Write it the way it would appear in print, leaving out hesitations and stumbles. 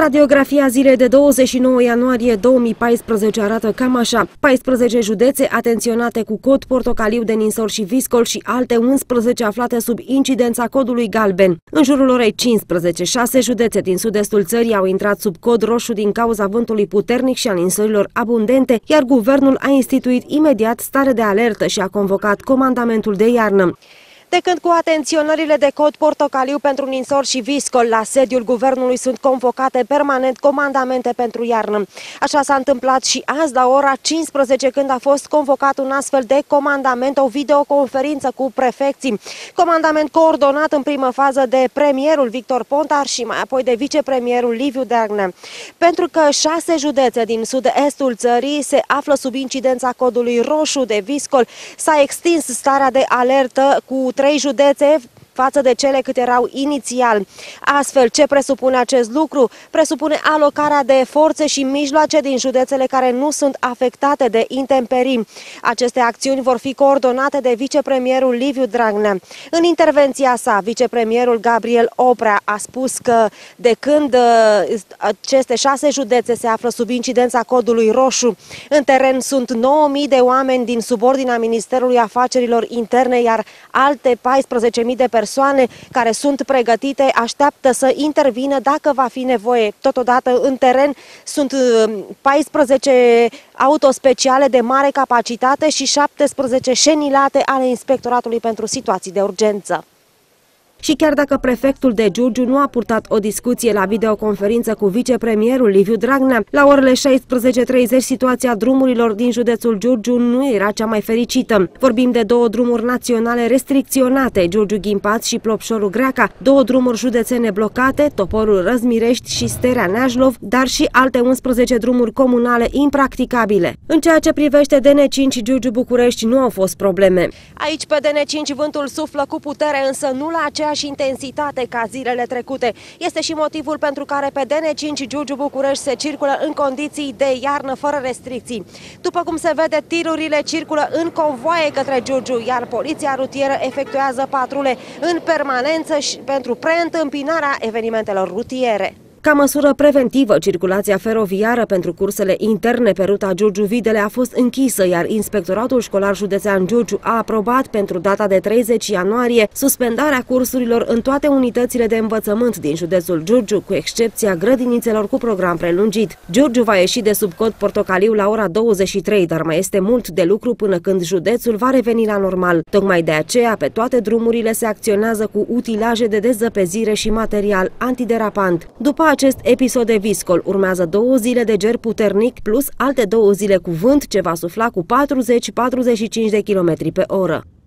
Radiografia zilei de 29 ianuarie 2014 arată cam așa. 14 județe atenționate cu cod portocaliu de ninsor și viscol și alte 11 aflate sub incidența codului galben. În jurul orei 15, 6 județe din sud-estul țării au intrat sub cod roșu din cauza vântului puternic și a ninsorilor abundente, iar guvernul a instituit imediat stare de alertă și a convocat comandamentul de iarnă. De când cu atenționările de cod portocaliu pentru ninsor și viscol, la sediul guvernului sunt convocate permanent comandamente pentru iarnă. Așa s-a întâmplat și azi la ora 15, când a fost convocat un astfel de comandament, o videoconferință cu prefecții. Comandament coordonat în primă fază de premierul Victor Ponta și mai apoi de vicepremierul Liviu Dragnea. Pentru că 6 județe din sud-estul țării se află sub incidența codului roșu de viscol, s-a extins starea de alertă cu 3 județe față de cele cât erau inițial. Astfel, ce presupune acest lucru? Presupune alocarea de forțe și mijloace din județele care nu sunt afectate de intemperii. Aceste acțiuni vor fi coordonate de vicepremierul Liviu Dragnea. În intervenția sa, vicepremierul Gabriel Oprea a spus că de când aceste 6 județe se află sub incidența codului roșu, în teren sunt 9.000 de oameni din subordinea Ministerului Afacerilor Interne, iar alte 14.000 de persoane care sunt pregătite așteaptă să intervină dacă va fi nevoie. Totodată în teren sunt 14 autospeciale de mare capacitate și 17 șenilate ale Inspectoratului pentru situații de urgență. Și chiar dacă prefectul de Giurgiu nu a purtat o discuție la videoconferință cu vicepremierul Liviu Dragnea, la orele 16:30 situația drumurilor din județul Giurgiu nu era cea mai fericită. Vorbim de 2 drumuri naționale restricționate, Giurgiu-Ghimpați și Plopșoru-Greaca, 2 drumuri județene blocate, Toporul-Răzmirești și Sterea-Neajlov, dar și alte 11 drumuri comunale impracticabile. În ceea ce privește DN5 Giurgiu-București nu au fost probleme. Aici pe DN5 vântul suflă cu putere, însă nu la aceea și intensitate ca zilele trecute. Este și motivul pentru care pe DN5 Giurgiu-București se circulă în condiții de iarnă fără restricții. După cum se vede, tirurile circulă în convoaie către Giurgiu, iar poliția rutieră efectuează patrule în permanență și pentru preîntâmpinarea evenimentelor rutiere. Ca măsură preventivă, circulația feroviară pentru cursele interne pe ruta Giurgiu-Videle a fost închisă, iar Inspectoratul Școlar Județean Giurgiu a aprobat pentru data de 30 ianuarie suspendarea cursurilor în toate unitățile de învățământ din județul Giurgiu, cu excepția grădinițelor cu program prelungit. Giurgiu va ieși de sub cod portocaliu la ora 23, dar mai este mult de lucru până când județul va reveni la normal. Tocmai de aceea, pe toate drumurile se acționează cu utilaje de dezăpezire și material antiderapant. După acest episod de viscol urmează 2 zile de ger puternic plus alte 2 zile cu vânt ce va sufla cu 40-45 de km/h.